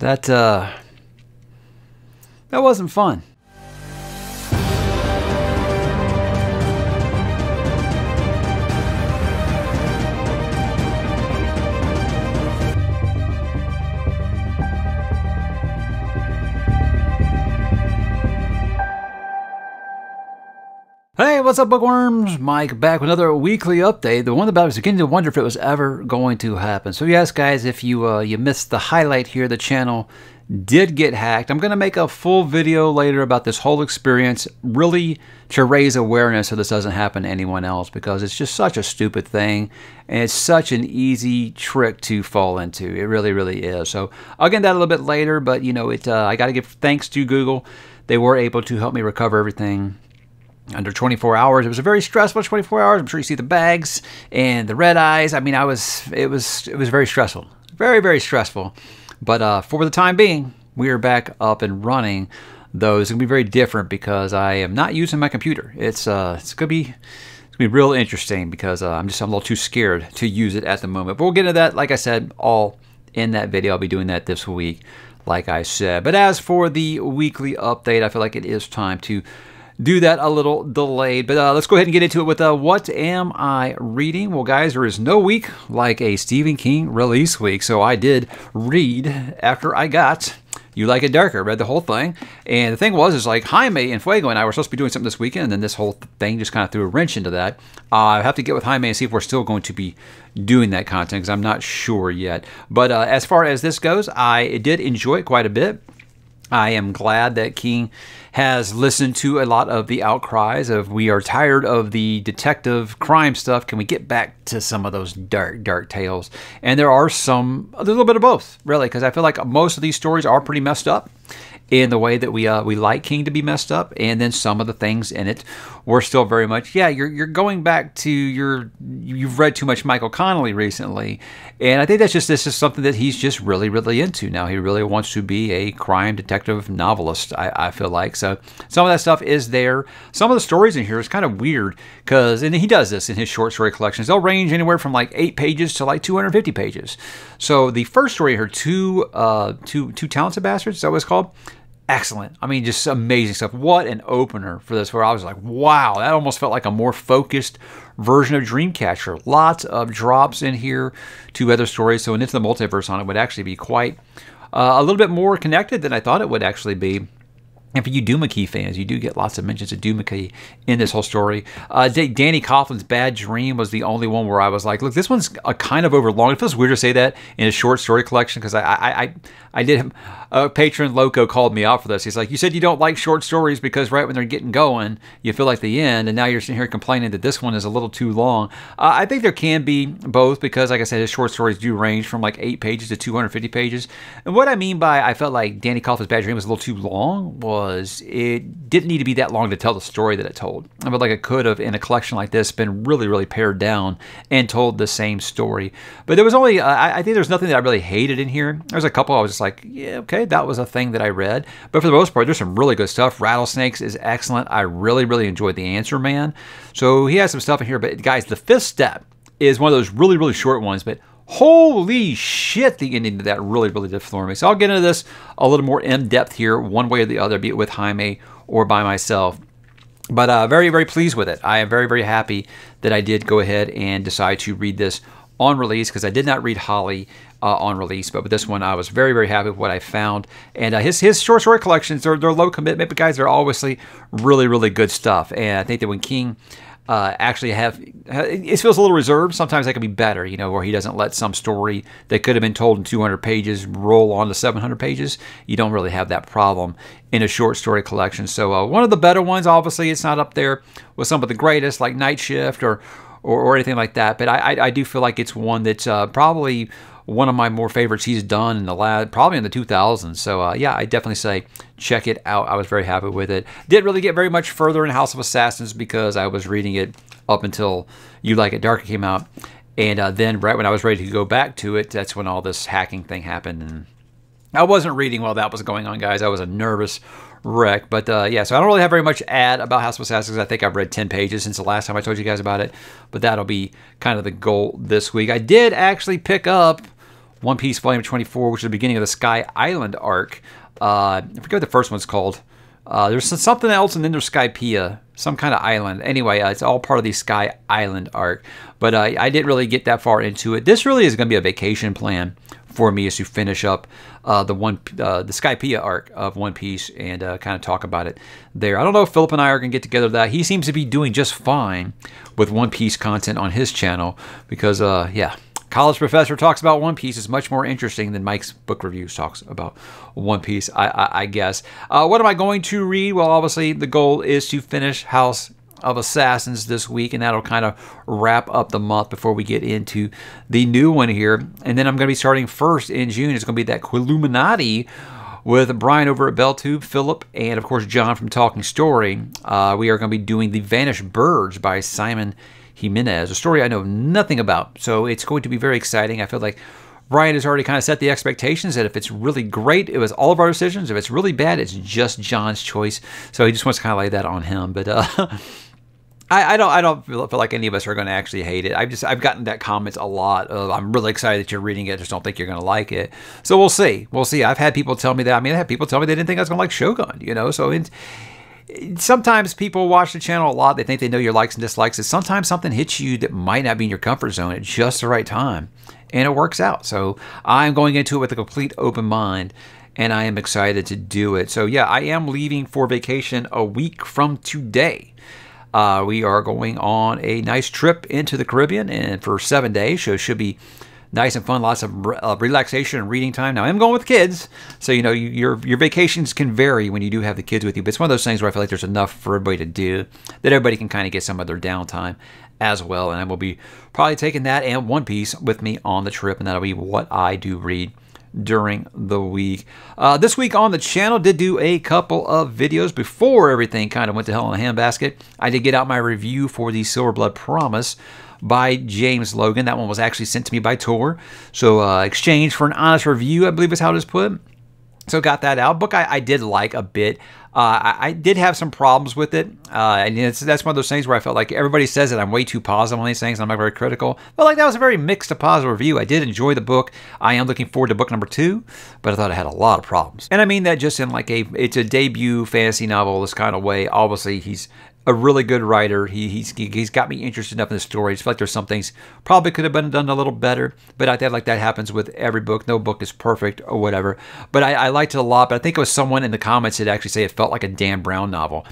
That wasn't fun. Hey, what's up, bookworms? Mike back with another weekly update. The one about is beginning to wonder if it was ever going to happen. So yes, guys, if you missed the highlight here, the channel did get hacked. I'm going to make a full video later about this whole experience, really to raise awareness so this doesn't happen to anyone else, because it's just such a stupid thing and it's such an easy trick to fall into. It really, really is. So I'll get into that a little bit later, but you know, I got to give thanks to Google. They were able to help me recover everything under 24 hours. It was a very stressful 24 hours. I'm sure you see the bags and the red eyes. I mean, it was very stressful. Very, very stressful. But for the time being, we are back up and running. Though it's going to be very different because I am not using my computer. It's going to be real interesting because I'm a little too scared to use it at the moment. But we'll get into that, like I said, all in that video. I'll be doing that this week, like I said. But as for the weekly update, I feel like it is time to do that a little delayed, but let's go ahead and get into it with what am I reading? Well, guys, there is no week like a Stephen King release week, so I did read after I got You Like It Darker. Read the whole thing, and the thing was, is like Jaime and Fuego and I were supposed to be doing something this weekend, and then this whole thing just kind of threw a wrench into that. I have to get with Jaime and see if we're still going to be doing that content, because I'm not sure yet. But as far as this goes, I did enjoy it quite a bit. I am glad that King has listened to a lot of the outcries of we are tired of the detective crime stuff. Can we get back to some of those dark, dark tales? And there are some, a little bit of both, really, because I feel like most of these stories are pretty messed up in the way that we like King to be messed up. And then some of the things in it were still very much, yeah, you're going back to you've read too much Michael Connelly recently. And I think that's just, this is something that he's just really, really into now. He really wants to be a crime detective novelist, I feel like. So some of that stuff is there. Some of the stories in here is kind of weird because, and he does this in his short story collections, they'll range anywhere from like 8 pages to like 250 pages. So the first story here, Two Talented Bastards, is that what it's called? Excellent. I mean, just amazing stuff. What an opener for this, where I was like, wow, that almost felt like a more focused version of Dreamcatcher. Lots of drops in here to other stories. So an Into the Multiverse on it would actually be quite a little bit more connected than I thought it would actually be. And for you Duma Key fans, you do get lots of mentions of Duma Key in this whole story. Danny Coughlin's Bad Dream was the only one where I was like, look, this one's a kind of overlong. It feels weird to say that in a short story collection, because I did, patron Loco called me out for this. He's like, you said you don't like short stories because right when they're getting going, you feel like the end, and now you're sitting here complaining that this one is a little too long. I think there can be both, because like I said, his short stories do range from like 8 pages to 250 pages. And what I mean by I felt like Danny Coughlin's Bad Dream was a little too long was, it didn't need to be that long to tell the story that it told. I mean, like it could have, in a collection like this, been really, really pared down and told the same story. But there was only, I think there's nothing that I really hated in here. There's a couple I was just like, yeah, okay, that was a thing that I read. But for the most part, there's some really good stuff. Rattlesnakes is excellent. I really, really enjoyed The Answer Man. So he has some stuff in here. But guys, The Fifth Step is one of those really, really short ones, but holy shit, the ending to that really, really did floor me. So I'll get into this a little more in-depth here, one way or the other, be it with Jaime or by myself. But very, very pleased with it. I am very, very happy that I did go ahead and decide to read this on release, because I did not read Holly on release, but with this one, I was very, very happy with what I found. And his short story collections, they're low commitment, but guys, they're obviously really, really good stuff. And I think that when King actually have, it feels a little reserved. Sometimes that can be better, you know, where he doesn't let some story that could have been told in 200 pages roll on to 700 pages. You don't really have that problem in a short story collection. So one of the better ones, obviously, it's not up there with some of the greatest, like Night Shift or anything like that. But I do feel like it's one that's probably one of my more favorites he's done in the last, probably in the 2000s. So yeah, I definitely say check it out. I was very happy with it. Didn't really get very much further in House of Assassins because I was reading it up until You Like It Darker came out. And then right when I was ready to go back to it, that's when all this hacking thing happened. And I wasn't reading while that was going on, guys. I was a nervous wreck. But yeah, so I don't really have very much to add about House of Assassins. I think I've read 10 pages since the last time I told you guys about it. But that'll be kind of the goal this week. I did actually pick up One Piece Volume 24, which is the beginning of the Sky Island arc. I forget what the first one's called. There's something else, and then there's Skypiea, some kind of island. Anyway, it's all part of the Sky Island arc. But I didn't really get that far into it. This really is going to be a vacation plan for me as to finish up the Skypiea arc of One Piece and kind of talk about it there. I don't know if Philip and I are going to get together that. He seems to be doing just fine with One Piece content on his channel because, yeah. College Professor Talks About One Piece is much more interesting than Mike's Book Reviews Talks About One Piece, I guess. What am I going to read? Well, obviously, the goal is to finish House of Assassins this week, and that'll kind of wrap up the month before we get into the new one here. And then I'm going to be starting first in June. It's going to be that Quiluminati with Brian over at BellTube, Philip, and, of course, John from Talking Story. We are going to be doing The Vanished Birds by Simon Jimenez, a story I know nothing about, so it's going to be very exciting. I feel like Brian has already kind of set the expectations that if it's really great, it was all of our decisions. If it's really bad, it's just John's choice. So he just wants to kind of lay that on him. But I don't feel like any of us are going to actually hate it. I've gotten that comments a lot of, I'm really excited that you're reading it, I just don't think you're going to like it. So we'll see. We'll see. I've had people tell me that. I mean, I had people tell me they didn't think I was going to like Shogun, you know, so it's... Sometimes people watch the channel a lot. They think they know your likes and dislikes. And sometimes something hits you that might not be in your comfort zone at just the right time. And it works out. So I'm going into it with a complete open mind. And I am excited to do it. So yeah, I am leaving for vacation a week from today. We are going on a nice trip into the Caribbean and for 7 days. So it should be nice and fun, lots of relaxation and reading time. Now, I'm going with kids, so, you know, your vacations can vary when you do have the kids with you, but it's one of those things where I feel like there's enough for everybody to do that everybody can kind of get some of their downtime as well, and I will be probably taking that and One Piece with me on the trip, and that'll be what I do read during the week. This week on the channel, did do a couple of videos before everything kind of went to hell in a handbasket. I did get out my review for The Silverblood Promise by James Logan. That one was actually sent to me by Tor. So exchange for an honest review, I believe is how it is put. So got that out. Book I did like a bit. I did have some problems with it. And that's one of those things where I felt like everybody says that I'm way too positive on these things and I'm not very critical. But like that was a very mixed to positive review. I did enjoy the book. I am looking forward to book number 2, but I thought it had a lot of problems. And I mean that just in like it's a debut fantasy novel, this kind of way. Obviously, he's a really good writer. He's got me interested enough in the story. I feel like there's some things probably could have been done a little better, but I think like that happens with every book. No book is perfect or whatever. But I liked it a lot, but I think it was someone in the comments that actually said it felt like a Dan Brown novel.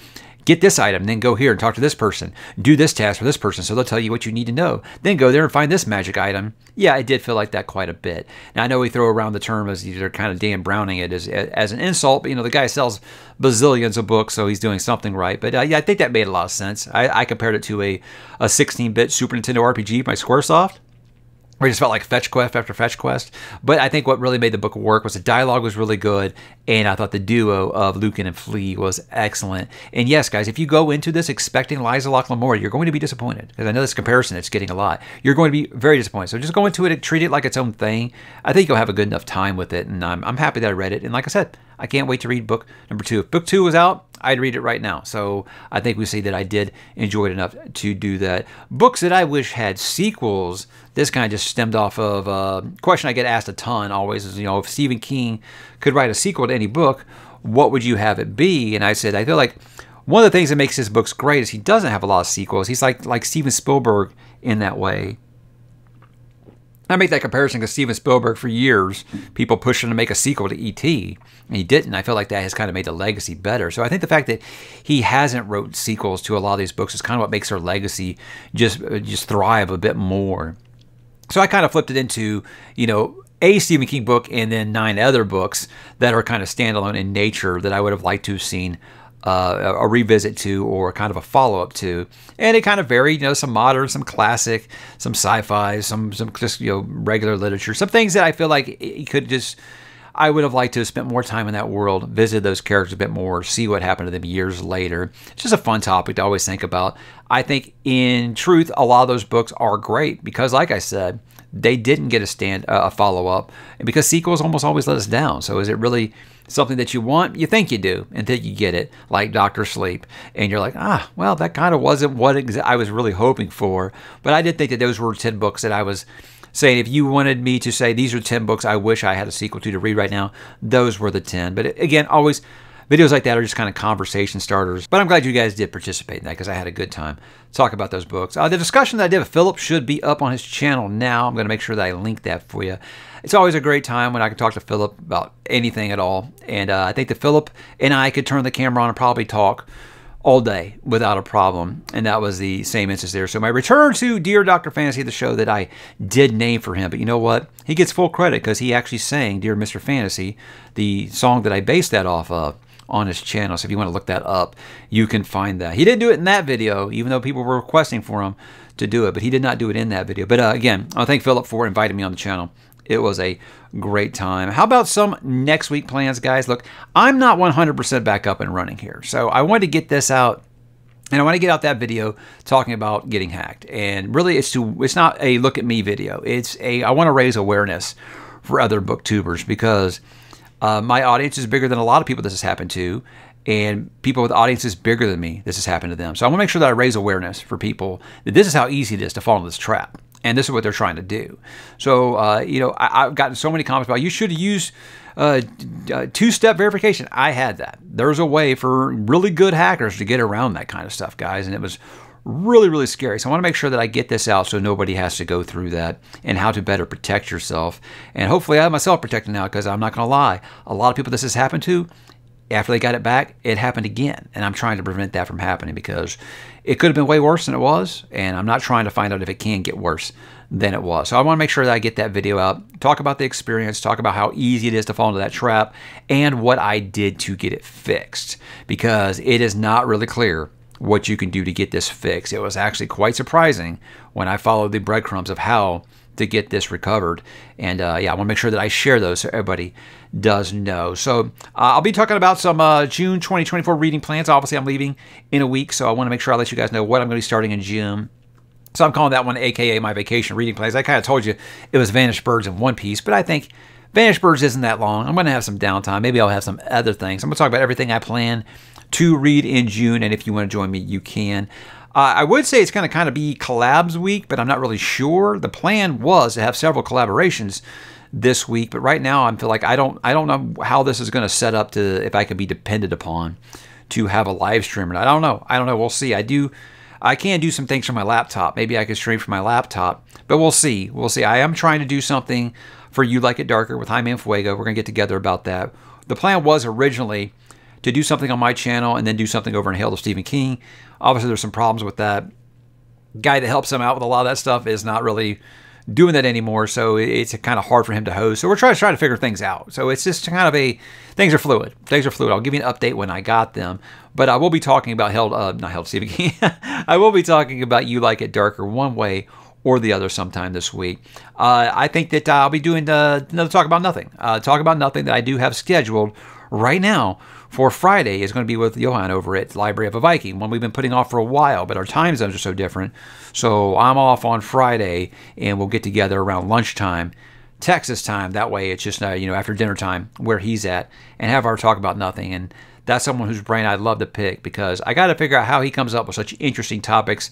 Get this item, then go here and talk to this person. Do this task for this person, so they'll tell you what you need to know. Then go there and find this magic item. Yeah, I did feel like that quite a bit. Now, I know we throw around the term as they're kind of Dan Browning it as an insult, but, you know, the guy sells bazillions of books, so he's doing something right. But, yeah, I think that made a lot of sense. I compared it to a 16-bit Super Nintendo RPG by Squaresoft. Where it just felt like fetch quest after fetch quest. But I think what really made the book work was the dialogue was really good, and I thought the duo of Lucan and Flea was excellent. And yes, guys, if you go into this expecting Liza Locklamore, you're going to be disappointed. Because I know this comparison, it's getting a lot. You're going to be very disappointed. So just go into it and treat it like its own thing. I think you'll have a good enough time with it, and I'm happy that I read it. And like I said, I can't wait to read book number 2. If book 2 was out, I'd read it right now. So I think we see that I did enjoy it enough to do that. Books that I wish had sequels, this kind of just stemmed off of a question I get asked a ton always is, you know, if Stephen King could write a sequel to any book, what would you have it be? And I said, I feel like one of the things that makes his books great is he doesn't have a lot of sequels. He's like Steven Spielberg in that way. I make that comparison because Steven Spielberg, for years, people pushed him to make a sequel to E.T., and he didn't. I feel like that has kind of made the legacy better. So I think the fact that he hasn't wrote sequels to a lot of these books is kind of what makes their legacy just thrive a bit more. So I kind of flipped it into, you know, a Stephen King book and then 9 other books that are kind of standalone in nature that I would have liked to have seen a revisit to or kind of a follow-up to. And it kind of varied, you know, some modern, some classic, some sci-fi, some just, you know, regular literature. Some things that I feel like it could just... I would have liked to have spent more time in that world, visited those characters a bit more, see what happened to them years later. It's just a fun topic to always think about. I think, in truth, a lot of those books are great because, like I said, they didn't get a follow-up, and because sequels almost always let us down. So is it really something that you want? You think you do until you get it, like Dr. Sleep, and you're like, ah, well, that kind of wasn't what I was really hoping for. But I did think that those were 10 books that I was saying if you wanted me to say these are 10 books I wish I had a sequel to read right now, those were the 10. But again, always videos like that are just kind of conversation starters. But I'm glad you guys did participate in that because I had a good time talking about those books. The discussion that I did with Philip should be up on his channel now. I'm going to make sure that I link that for you. It's always a great time when I can talk to Philip about anything at all. And I think that Philip and I could turn the camera on and probably talk all day without a problem, and that was the same instance there. So my return to Dear Dr. Fantasy, the show that I did name for him, but you know what? He gets full credit because he actually sang Dear Mr. Fantasy, the song that I based that off of, on his channel. So if you want to look that up, you can find that. He didn't do it in that video, even though people were requesting for him to do it, but he did not do it in that video. But again, I thank Philip for inviting me on the channel. It was a great time. How about some next week plans, guys? Look, I'm not 100% back up and running here. So I wanted to get this out, and I want to get out that video talking about getting hacked. And really, it's not a look at me video. It's a, I want to raise awareness for other booktubers because my audience is bigger than a lot of people this has happened to, and people with audiences bigger than me, this has happened to them. So I want to make sure that I raise awareness for people that this is how easy it is to fall into this trap. And this is what they're trying to do. So, you know, I've gotten so many comments about you should use two-step verification. I had that. There's a way for really good hackers to get around that kind of stuff, guys. And it was really, really scary. So I want to make sure that I get this out so nobody has to go through that and how to better protect yourself. And hopefully I have myself protected now because I'm not going to lie. A lot of people this has happened to, after they got it back, it happened again. And I'm trying to prevent that from happening because it could have been way worse than it was. And I'm not trying to find out if it can get worse than it was. So I want to make sure that I get that video out, talk about the experience, talk about how easy it is to fall into that trap and what I did to get it fixed because it is not really clear what you can do to get this fixed. It was actually quite surprising when I followed the breadcrumbs of how to get this recovered. And yeah, I want to make sure that I share those so everybody does know. So I'll be talking about some June 2024 reading plans. Obviously, I'm leaving in a week, so I want to make sure I let you guys know what I'm going to be starting in June. So I'm calling that one AKA my vacation reading plans. I kind of told you it was Vanished Birds and One Piece, but I think Vanished Birds isn't that long. I'm going to have some downtime. Maybe I'll have some other things. I'm going to talk about everything I plan to read in June, and if you want to join me, you can. I would say it's going to kind of be collabs week, but I'm not really sure. The plan was to have several collaborations this week, but right now I feel like I don't know how this is going to set up to if I could be depended upon to have a live stream or not. I don't know. We'll see. I can do some things from my laptop. Maybe I could stream from my laptop, but we'll see. We'll see. I am trying to do something for You Like It Darker with Jaime Enfuego. We're going to get together about that. The plan was originally to do something on my channel and then do something over in Hail to Stephen King. Obviously, there's some problems with that. Guy that helps him out with a lot of that stuff is not really doing that anymore, so it's kind of hard for him to host. So we're trying to figure things out. So it's just kind of a, things are fluid. Things are fluid. I'll give you an update when I got them. But I will be talking about Stephen King. I will be talking about You Like It Darker one way or the other sometime this week. I think that I'll be doing another Talk About Nothing. Talk About Nothing that I do have scheduled right now for Friday is going to be with Johan over at Library of a Viking, one we've been putting off for a while, but our time zones are so different. So I'm off on Friday, and we'll get together around lunchtime, Texas time. That way it's just, you know, after dinner time where he's at, and have our Talk About Nothing. And that's someone whose brain I'd love to pick because I got to figure out how he comes up with such interesting topics.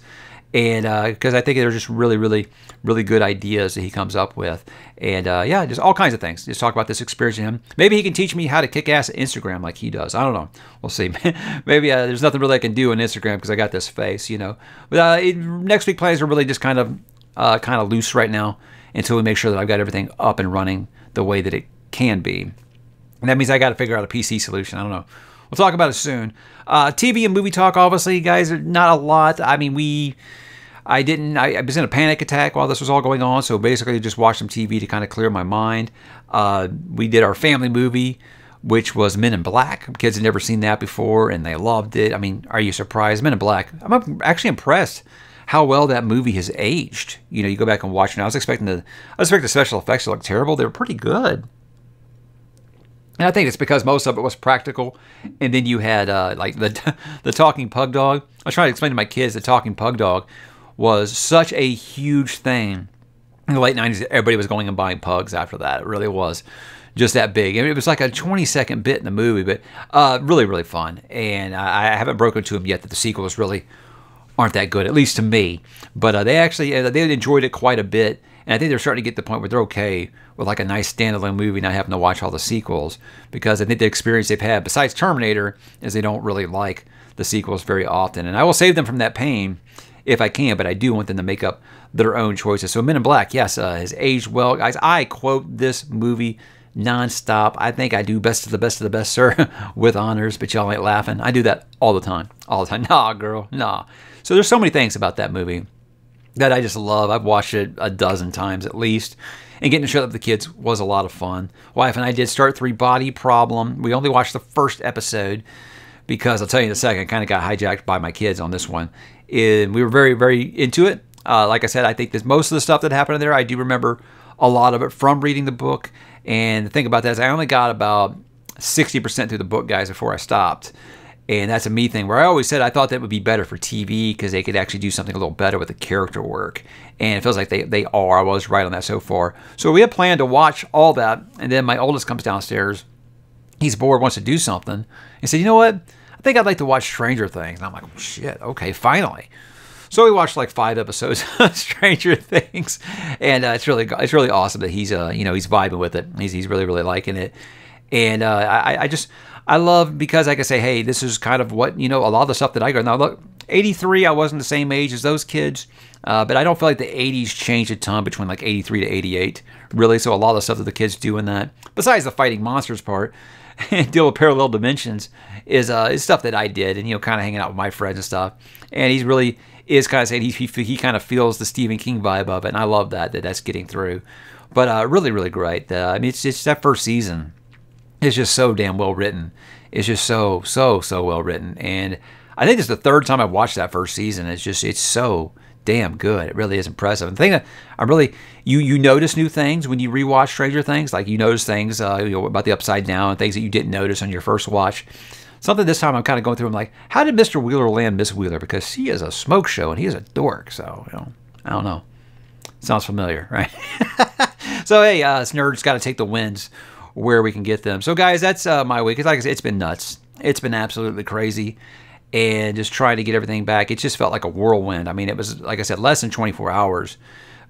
And because I think they're just really, really, really good ideas that he comes up with. And yeah, just all kinds of things. Just talk about this experience with him. Maybe he can teach me how to kick ass at Instagram like he does. I don't know. We'll see. Maybe there's nothing really I can do on Instagram because I got this face, you know. But next week plans are really just kind of loose right now until we make sure that I've got everything up and running the way that it can be. And that means I got to figure out a PC solution. I don't know. We'll talk about it soon. TV and movie talk, obviously, guys, not a lot. I mean, I was in a panic attack while this was all going on, so basically just watched some TV to kind of clear my mind. We did our family movie, which was Men in Black. Kids had never seen that before, and they loved it. I mean, are you surprised? Men in Black. I'm actually impressed how well that movie has aged. You know, you go back and watch it. I was expecting the special effects to look terrible. They were pretty good. And I think it's because most of it was practical. And then you had, like, the talking pug dog. I was trying to explain to my kids the talking pug dog was such a huge thing. In the late 90s, everybody was going and buying pugs after that. It really was just that big. I mean, it was like a 20-second bit in the movie, but really, really fun. And I haven't broken to them yet that the sequels really aren't that good, at least to me. But they actually, they enjoyed it quite a bit. And I think they're starting to get to the point where they're okay with like a nice standalone movie, not having to watch all the sequels, because I think the experience they've had, besides Terminator, is they don't really like the sequels very often. And I will save them from that pain if I can, but I do want them to make up their own choices. So Men in Black, yes, has aged well. Guys, I quote this movie nonstop. I think I do best of the best of the best, sir, with honors, but y'all ain't laughing. I do that all the time. All the time. Nah, girl, nah. So there's so many things about that movie that I just love. I've watched it a dozen times at least. And getting to show up the kids was a lot of fun. Wife and I did start Three Body Problem. We only watched the first episode because, I'll tell you in a second, I kind of got hijacked by my kids on this one. And we were very, very into it. Like I said, I think that most of the stuff that happened in there, I do remember a lot of it from reading the book. And the thing about that is I only got about 60% through the book, guys, before I stopped. And that's a me thing, where I always said I thought that would be better for TV because they could actually do something a little better with the character work. And it feels like they are. I was right on that so far. So we had planned to watch all that. And then my oldest comes downstairs. He's bored, wants to do something. He said, you know what? I think I'd like to watch Stranger Things. And I'm like, oh, shit, okay, finally. So we watched like 5 episodes of Stranger Things, and it's really awesome that he's you know, he's vibing with it. He's really, really liking it. And I love, because I can say, hey, this is kind of what, you know, a lot of the stuff that I go. Now look, 83, I wasn't the same age as those kids, but I don't feel like the 80s changed a ton between like 83 to 88, really. So a lot of the stuff that the kids do in that, besides the fighting monsters part and deal with parallel dimensions, is stuff that I did, and, you know, kind of hanging out with my friends and stuff. And he's really is kind of saying he kind of feels the Stephen King vibe of it, and I love that's getting through. But really, really great. I mean, it's that first season. It's just so damn well written. It's just so well written. And I think it's the third time I've watched that first season. It's so damn good. It really is impressive. And the thing that I'm really, you notice new things when you rewatch Stranger Things. Like, you notice things you know, about the upside down and things that you didn't notice on your first watch. Something this time I'm kind of going through. I'm like, how did Mr. Wheeler land Miss Wheeler? Because she is a smoke show and he is a dork. So, you know, I don't know. Sounds familiar, right? So, hey, this nerd's got to take the wins where we can get them. So, guys, that's my week. Like I said, it's been nuts. It's been absolutely crazy. And just trying to get everything back. It just felt like a whirlwind. I mean, it was, like I said, less than 24 hours.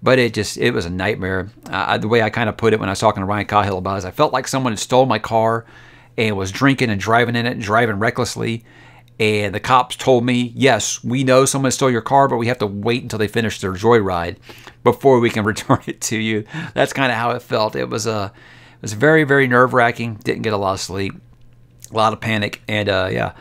But it was a nightmare. The way I kind of put it when I was talking to Ryan Cahill about it is I felt like someone had stole my car and was drinking and driving in it and driving recklessly. And the cops told me, yes, we know someone stole your car, but we have to wait until they finish their joyride before we can return it to you. That's kind of how it felt. It was very, very nerve-wracking. Didn't get a lot of sleep. A lot of panic. And, yeah,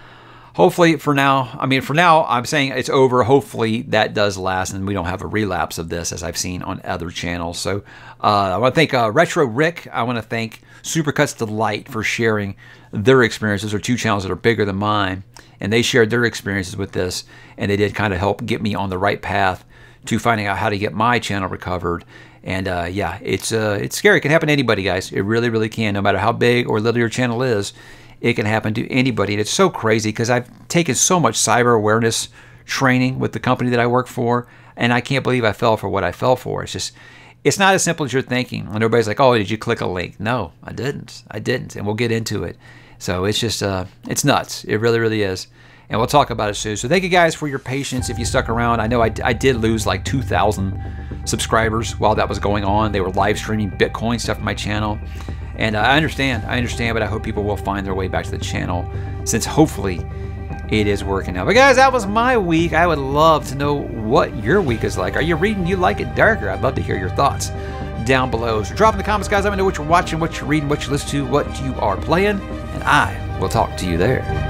hopefully for now, I mean, for now, I'm saying it's over. Hopefully that does last and we don't have a relapse of this, as I've seen on other channels. So I want to thank Retro Rick. I want to thank Supercuts Delight for sharing their experiences. Those are two channels that are bigger than mine, and they shared their experiences with this, and they did kind of help get me on the right path to finding out how to get my channel recovered. And yeah, it's scary. It can happen to anybody, guys. It really, really can. No matter how big or little your channel is, it can happen to anybody. And it's so crazy because I've taken so much cyber awareness training with the company that I work for, and I can't believe I fell for what I fell for. It's just, it's not as simple as you're thinking. And everybody's like, oh, did you click a link? No, I didn't. I didn't. And we'll get into it. So it's just, it's nuts. It really, really is. And we'll talk about it soon. So thank you guys for your patience if you stuck around. I know I did lose like 2,000 subscribers while that was going on. They were live streaming Bitcoin stuff on my channel. And I understand, but I hope people will find their way back to the channel since hopefully it is working now. But guys, that was my week. I would love to know what your week is like. Are you reading You Like It Darker? I'd love to hear your thoughts down below. So drop in the comments, guys. Let me know what you're watching, what you're reading, what you listen to, what you are playing, and I will talk to you there.